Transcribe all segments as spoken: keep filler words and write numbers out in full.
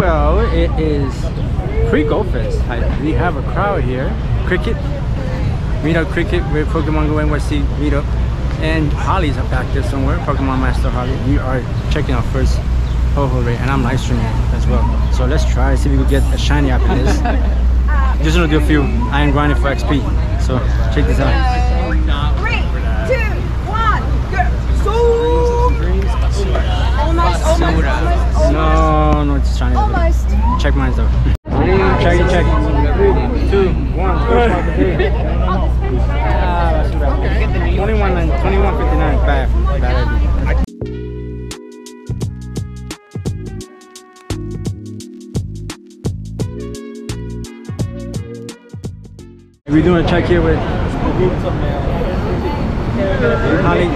Well, it is pre-GoFest hype. We have a crowd here. Cricket, meet up Cricket with Pokemon Go N Y C meet up. And Holly's up back there somewhere, Pokemon Master Holly. We are checking out first Ho-Oh rate, and I'm live streaming as well. So let's try, see if we can get a shiny up in this. Just gonna do a few. I am grinding for X P. So check this out. Three, two, one, go! Almost, almost, almost. No, no, it's Chinese. Almost. Check mine though. Check it, check. Three, two, one. twenty-one fifty-nine, bad, bad idea. We're doing a check here with Holly.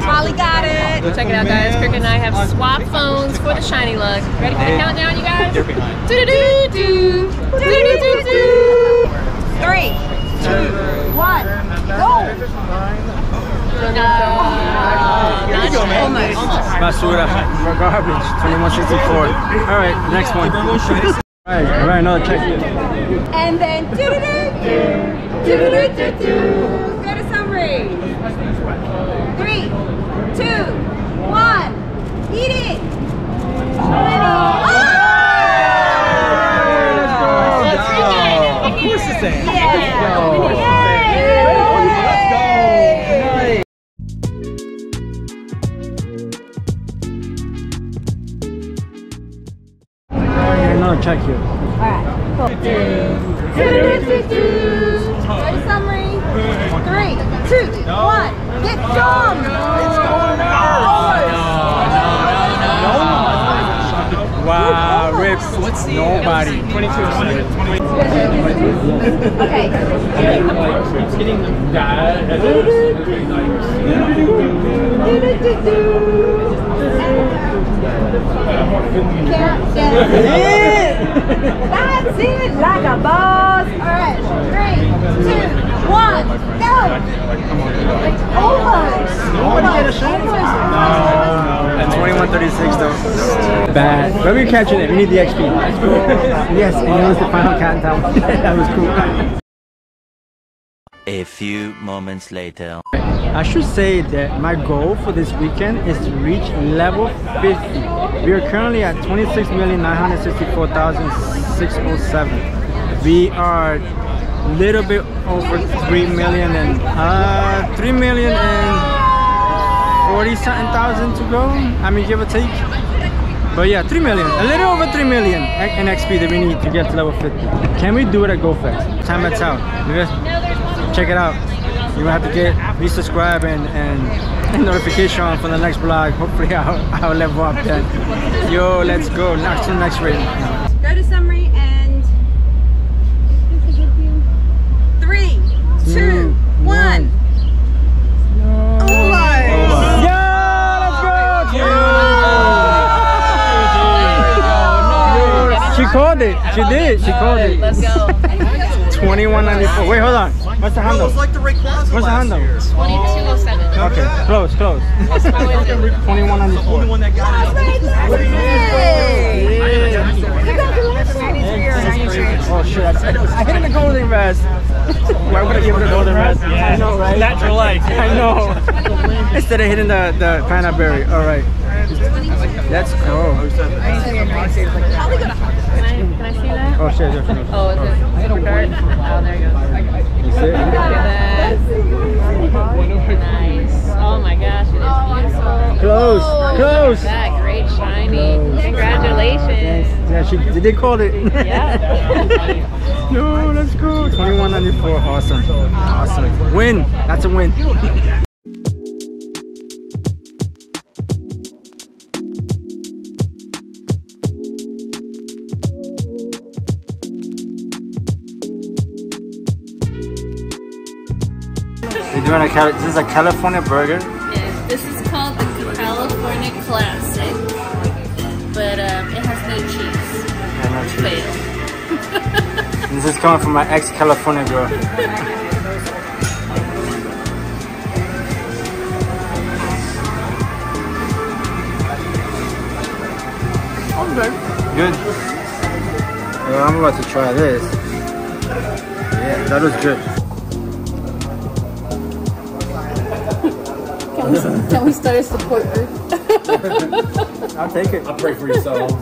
Holly got it. Check it out, guys. Cricket and I have swapped phones for the shiny luck. Ready for the countdown, you guys? Do do do do do do do. Three, two, one. No! No! Here you go, man. Basura. Garbage. twenty-one sixty-four. Alright, next one. Alright, alright, another check. And then do do do do do do do. Go to summary. Three, two, one. Eat it! Oh! Of course it's that. Yeah! Check here. Alright, cool. Do, do, do, do, do. Go to summary. Three, two, one. Get gum! It's going out! No, no, no, no. Wow, rips. What's the nobody? twenty-two. Okay. Getting the guy. Do, do, do, do, do. Can't get it. That's it, like a boss. Alright, three, two, one, go! Oh my! Oh my! At twenty-one thirty-six though. Bad. But we're catching it. We need the X P. Yes, and it was the final countdown. That was cool. A few moments later. I should say that my goal for this weekend is to reach level fifty. We are currently at twenty-six million nine hundred sixty-four thousand six hundred seven. We are a little bit over three million and uh, three million and forty something thousand to go. I mean, give or take. But yeah, three million. A little over three million in X P that we need to get to level fifty. Can we do it at GoFest? Time that's out. Check it out. You have to get be subscribe and, and, and notification on for the next vlog. Hopefully I'll, I'll level up then. Yo, let's go. Next to the next raid. Go to summary and three, two, one. No. Oh my! Yeah, let's go! Yeah. Yeah. She called it. She did. She called it. Let's go. twenty-one ninety-four. Wait, hold on. What's the handle? Like the What's the handle? twenty-two oh seven. Okay, close, close. twenty-one ninety-four. You got the last ninety-three or ninety-three. Oh shit, I, I hit him the golden vest. Why would I give it a golden vest? Yeah. I know, right? Natural life. I know. Instead of hitting the, the pineapple berry. Alright. That's cool. Can I see that? Oh shit, yeah, oh, is it for dart? Oh, there it goes. You see it? Look at that. Nice. Oh my gosh, it is beautiful. Close, oh, close. That great shiny. Close. Congratulations. Yeah, she they called it. Yeah. No, let's go. twenty-one ninety-four. Awesome. Awesome. Win. That's a win. Doing a, this is a California burger. Yeah, this is called the California Classic, but um, it has no cheese. Yeah, no cheese. Fail. This is coming from my ex-California girl. Okay. Good. Well, I'm about to try this. Yeah, that was good. Can we, can we start a support group? I'll take it. I'll pray for yourselves.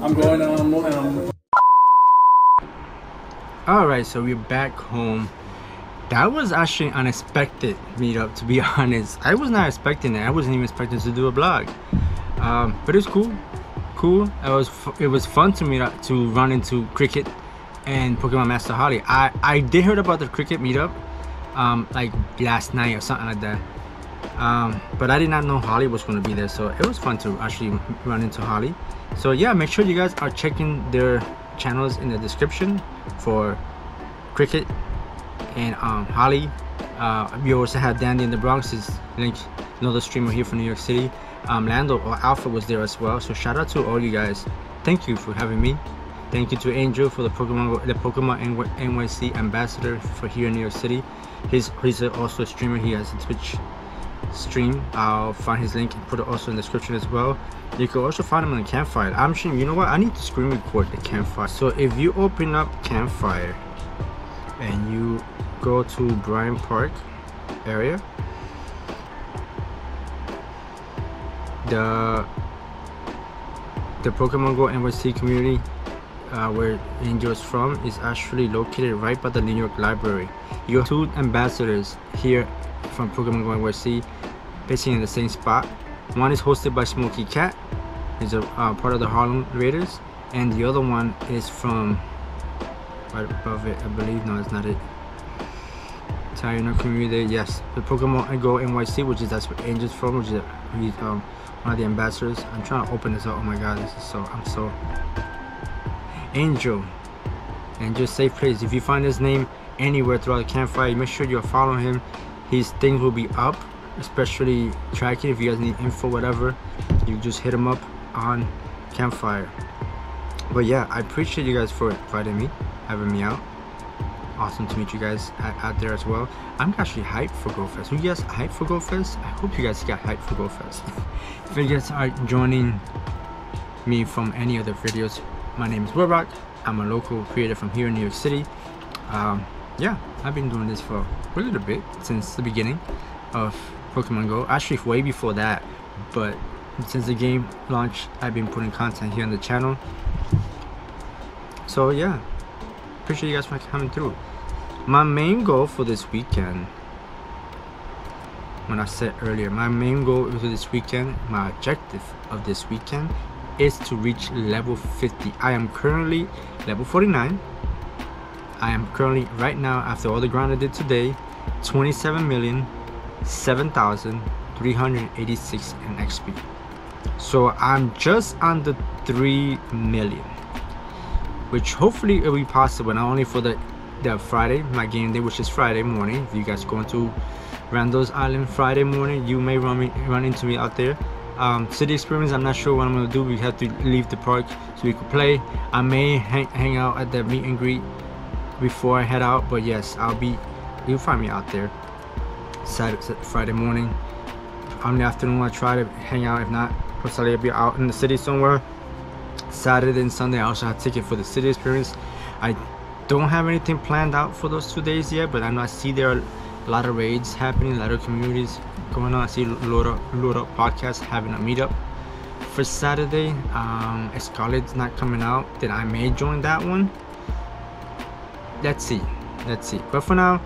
I'm going um, um. Alright, so we're back home. That was actually an unexpected meetup, to be honest. I was not expecting it. I wasn't even expecting to do a vlog. Um, but it's cool. Cool. It was f it was fun to meet up, to run into Cricket and Pokemon Master Holly. I I did heard about the Cricket meetup, um, like last night or something like that. Um, but I did not know Holly was going to be there, so it was fun to actually run into Holly. So yeah, make sure you guys are checking their channels in the description for Cricket and um, Holly. Uh, we also have Dandy in the Bronx, is linked, another streamer here from New York City. Um, Lando Alpha was there as well. So shout out to all you guys. Thank you for having me. Thank you to Angel for the Pokemon, the Pokemon N Y C ambassador for here in New York City. He's he's also a streamer. He has a Twitch stream. I'll find his link and put it also in the description as well. You can also find him on Campfire. I'm sure you know what I need to screen record the Campfire. So if you open up Campfire and you go to Bryant Park area, the the Pokemon Go N Y C community, uh, where Angel is from, is actually located right by the New York Library. You have two ambassadors here from Pokemon Go N Y C basically in the same spot. One is hosted by Smokey Cat, is a uh, part of the Harlem Raiders, and the other one is from right above it, I believe. No, it's not it. Italian community, yes. The Pokemon Go N Y C, which is that's where Angel's from, which is he's um one of the ambassadors. I'm trying to open this up. Oh my god, this is so I'm so Angel. Angel, safe place. If you find his name anywhere throughout the Campfire, make sure you're following him. His things will be up, especially tracking. If you guys need info, whatever, you just hit him up on Campfire. But yeah, I appreciate you guys for inviting me, having me out. Awesome to meet you guys out there as well. I'm actually hyped for GoFest. Are you guys hyped for GoFest? I hope you guys got hyped for GoFest. If you guys are joining me from any other videos, my name is Will Rock. I'm a local creator from here in New York City. Um, yeah, I've been doing this for a little bit since the beginning of Pokemon Go. Actually, way before that, but since the game launched, I've been putting content here on the channel. So yeah, appreciate you guys for coming through. My main goal for this weekend, when I said earlier, my main goal for this weekend, my objective of this weekend is to reach level fifty. I am currently level forty-nine. I am currently, right now, after all the grind I did today, twenty-seven million seven thousand three hundred eighty-six in X P. So I'm just under three million, which hopefully it will be possible, not only for the The Friday, my game day, which is Friday morning. If you guys going to Randall's Island Friday morning, you may run me, run into me out there. Um, city experience, I'm not sure what I'm gonna do. We have to leave the park so we could play. I may hang, hang out at the meet and greet before I head out, but yes, I'll be. You'll find me out there Saturday, Friday morning. On the afternoon, I try to hang out. If not, I'll be out in the city somewhere. Saturday and Sunday, I also have a ticket for the city experience. I don't have anything planned out for those two days yet, but I know I see there are a lot of raids happening, a lot of communities going on. I see Load Up, Load Up podcast having a meetup for Saturday. Um, if Scarlet's not coming out, then I may join that one. Let's see, let's see. But for now,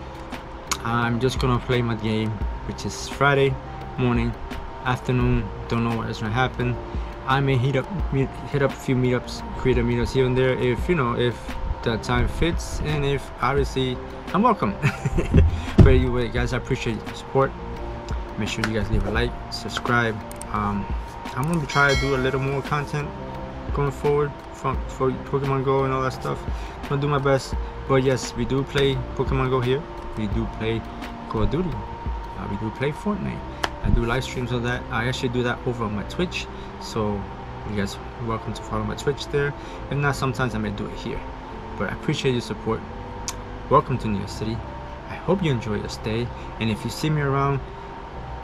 I'm just gonna play my game, which is Friday morning, afternoon. Don't know what is gonna happen. I may hit up, hit up a few meetups, creator meetups here and there, if you know, if that time fits, and if obviously I'm welcome. But anyway guys, I appreciate your support. Make sure you guys leave a like, subscribe. um I'm gonna be trying to do a little more content going forward from for Pokemon Go and all that stuff. I'm gonna do my best, but yes, we do play Pokemon Go here, we do play Call of Duty, uh, we do play Fortnite. I do live streams on that. I actually do that over on my Twitch, so you guys are welcome to follow my Twitch there. If not, sometimes I may do it here. But I appreciate your support. Welcome to New York City. I hope you enjoy your stay, and if you see me around,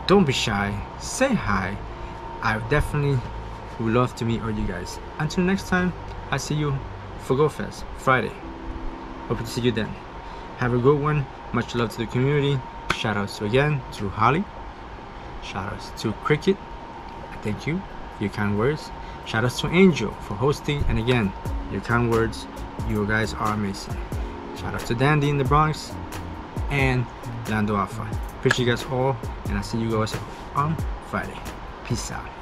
don't be shy, say hi. I definitely Would love to meet all you guys. Until next time, I see you for GoFest Friday. Hope to see you then. Have a good one. Much love to the community. Shout outs to again to Holly. Shout outs to Cricket. Thank you for your kind words. Shout outs to Angel for hosting, and again, your kind words. You guys are amazing. Shout out to Dandy in the Bronx and Lando Alpha. Appreciate you guys all, and I'll see you guys on Friday. Peace out.